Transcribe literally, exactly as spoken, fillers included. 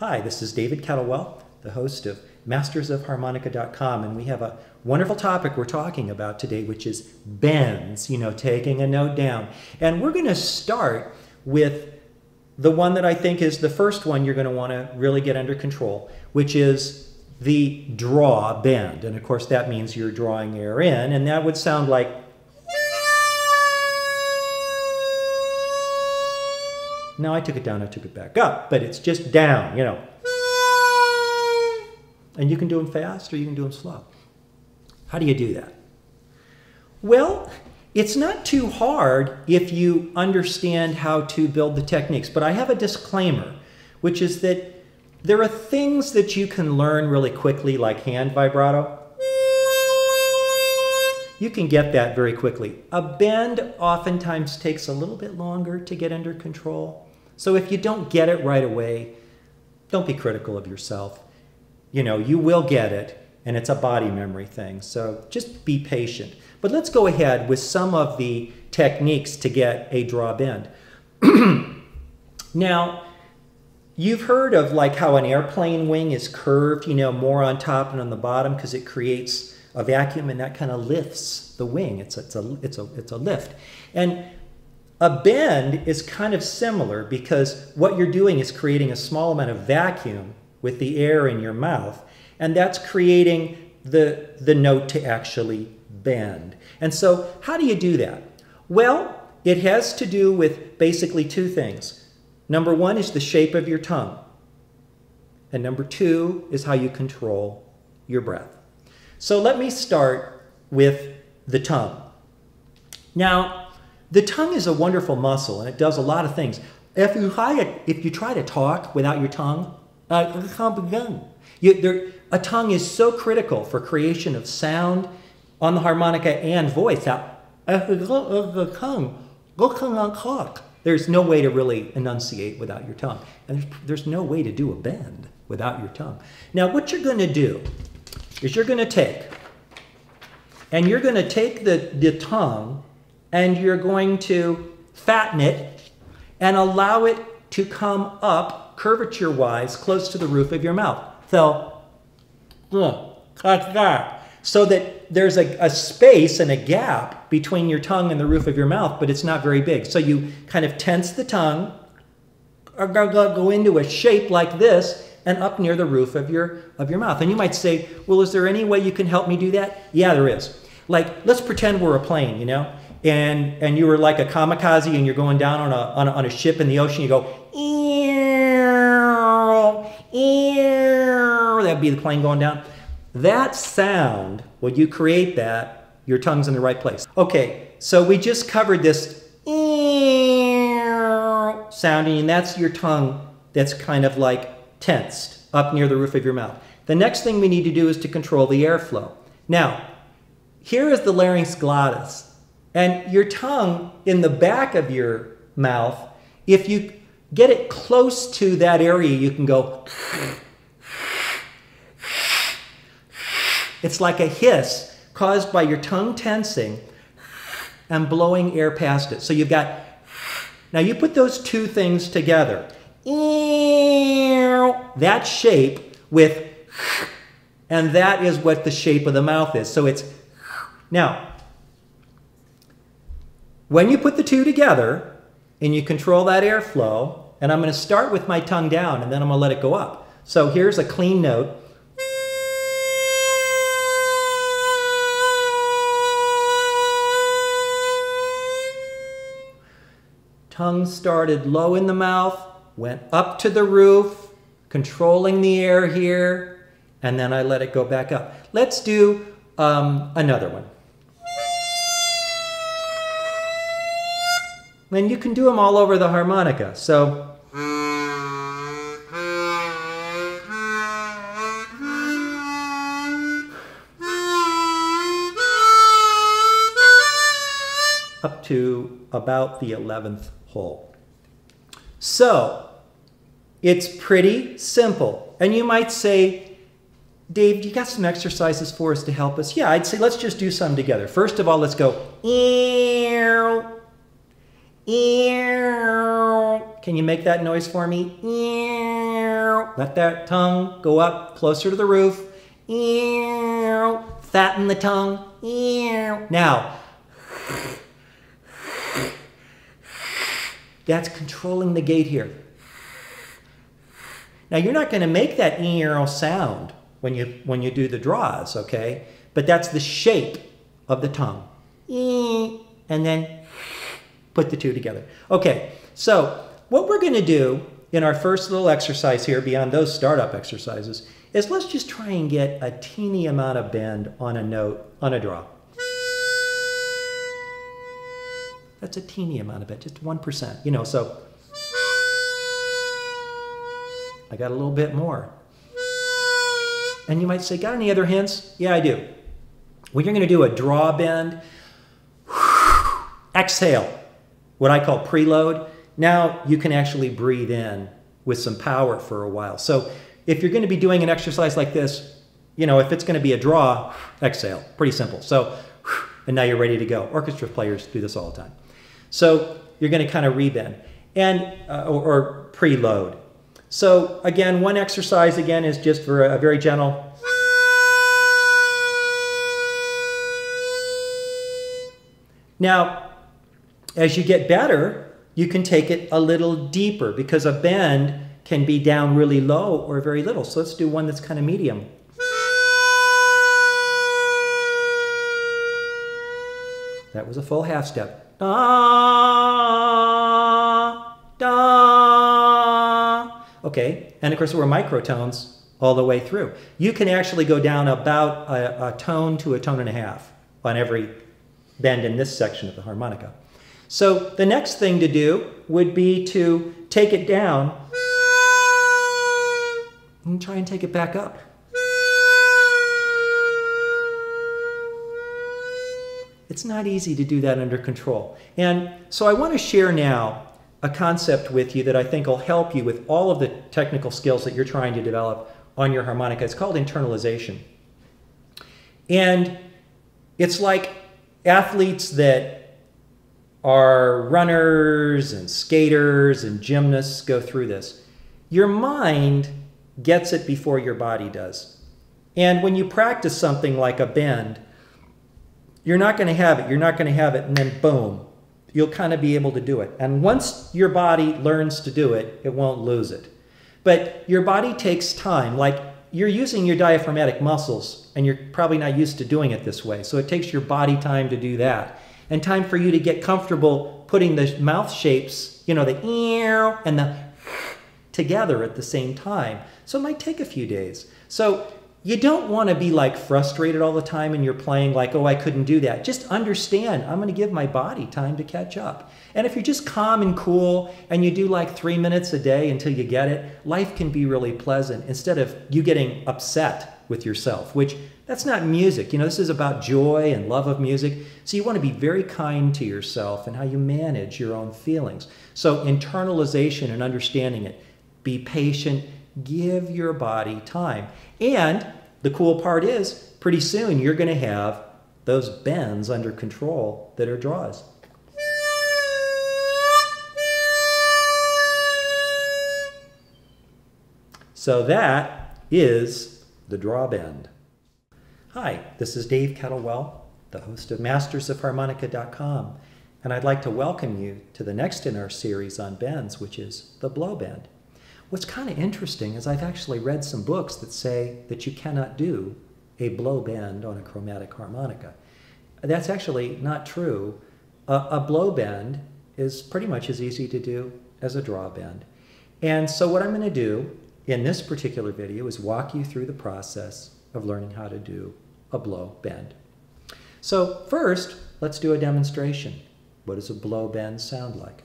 Hi, this is David Kettlewell, the host of masters of harmonica dot com, and we have a wonderful topic we're talking about today, which is bends, you know, taking a note down. And we're going to start with the one that I think is the first one you're going to want to really get under control, which is the draw bend. And of course, that means you're drawing air in, and that would sound like no, I took it down, I took it back up, but it's just down, you know. And you can do them fast or you can do them slow. How do you do that? Well, it's not too hard if you understand how to build the techniques, but I have a disclaimer, which is that there are things that you can learn really quickly, like hand vibrato. You can get that very quickly. A bend oftentimes takes a little bit longer to get under control. So if you don't get it right away, don't be critical of yourself. You know, you will get it, and it's a body memory thing. So just be patient. But let's go ahead with some of the techniques to get a draw bend. Now, you've heard of like how an airplane wing is curved, you know, more on top and on the bottom because it creates a vacuum, and that kind of lifts the wing. It's a, it's a, it's a, it's a lift. And a bend is kind of similar because what you're doing is creating a small amount of vacuum with the air in your mouth, and that's creating the, the note to actually bend. And so how do you do that? Well, it has to do with basically two things. Number one is the shape of your tongue. And number two is how you control your breath. So let me start with the tongue. Now, the tongue is a wonderful muscle, and it does a lot of things. If you, hide, if you try to talk without your tongue, uh, you, there, a tongue is so critical for creation of sound on the harmonica and voice. There's no way to really enunciate without your tongue. And there's, there's no way to do a bend without your tongue. Now, what you're going to do is you're going to take, and you're going to take the, the tongue, and you're going to fatten it and allow it to come up curvature-wise close to the roof of your mouth. So, so that there's a, a space and a gap between your tongue and the roof of your mouth, but it's not very big. So you kind of tense the tongue, or go into a shape like this, and up near the roof of your, of your mouth. And you might say, well, is there any way you can help me do that? Yeah, there is. Like, let's pretend we're a plane, you know, and, and you were like a kamikaze and you're going down on a, on a, on a ship in the ocean. You go, ear, ear, that'd be the plane going down. That sound, when you create that, your tongue's in the right place. Okay, so we just covered this ear sounding, and that's your tongue that's kind of like tensed up near the roof of your mouth. The next thing we need to do is to control the airflow. Now, here is the larynx glottis, and your tongue in the back of your mouth, if you get it close to that area, you can go. It's like a hiss caused by your tongue tensing and blowing air past it. So you've got, now you put those two things together. That shape with, and that is what the shape of the mouth is. So it's, now, when you put the two together and you control that airflow, and I'm going to start with my tongue down and then I'm going to let it go up. So here's a clean note. Tongue started low in the mouth, went up to the roof, controlling the air here, and then I let it go back up. Let's do um, another one. And you can do them all over the harmonica. So, up to about the eleventh hole. So, it's pretty simple. And you might say, Dave, do you got some exercises for us to help us? Yeah, I'd say let's just do some together. First of all, let's go ear, ear. Can you make that noise for me? Let that tongue go up closer to the roof. Fatten the tongue. Now, that's controlling the gate here. Now, you're not going to make that sound when you, when you do the draws, okay? But that's the shape of the tongue. And then put the two together. Okay, so what we're going to do in our first little exercise here, beyond those startup exercises, is let's just try and get a teeny amount of bend on a note, on a draw. That's a teeny amount of it, just one percent, you know, so I got a little bit more. And you might say, got any other hints? Yeah, I do. When you're going to do a draw bend, exhale, what I call preload. Now you can actually breathe in with some power for a while. So if you're going to be doing an exercise like this, you know, if it's going to be a draw, exhale, pretty simple. So, and now you're ready to go. Orchestra players do this all the time. So you're going to kind of rebend and, uh, or, or preload. So again, one exercise again is just for a very gentle. Now, as you get better, you can take it a little deeper because a bend can be down really low or very little. So let's do one that's kind of medium. That was a full half step. Da, da. Okay, and of course we're microtones all the way through. You can actually go down about a, a tone to a tone and a half on every bend in this section of the harmonica. So the next thing to do would be to take it down and try and take it back up. It's not easy to do that under control. And so I want to share now a concept with you that I think will help you with all of the technical skills that you're trying to develop on your harmonica. It's called internalization. And it's like athletes that are runners and skaters and gymnasts go through this. Your mind gets it before your body does. And when you practice something like a bend, you're not going to have it, you're not going to have it, and then boom. You'll kind of be able to do it. And once your body learns to do it, it won't lose it. But your body takes time. Like, you're using your diaphragmatic muscles, and you're probably not used to doing it this way. So it takes your body time to do that. And time for you to get comfortable putting the mouth shapes, you know, the ear and the together at the same time. So it might take a few days. So you don't want to be like frustrated all the time and you're playing like, oh, I couldn't do that. Just understand, I'm going to give my body time to catch up. And if you're just calm and cool and you do like three minutes a day until you get it, life can be really pleasant instead of you getting upset with yourself, which that's not music. You know, this is about joy and love of music. So you want to be very kind to yourself and how you manage your own feelings. So internalization and understanding it, be patient. Give your body time. And the cool part is, pretty soon you're going to have those bends under control that are draws. So that is the draw bend. Hi, this is Dave Kettlewell, the host of masters of harmonica dot com, and I'd like to welcome you to the next in our series on bends, which is the blow bend. What's kind of interesting is I've actually read some books that say that you cannot do a blow bend on a chromatic harmonica. That's actually not true. A, a blow bend is pretty much as easy to do as a draw bend. And so what I'm going to do in this particular video is walk you through the process of learning how to do a blow bend. So first, let's do a demonstration. What does a blow bend sound like?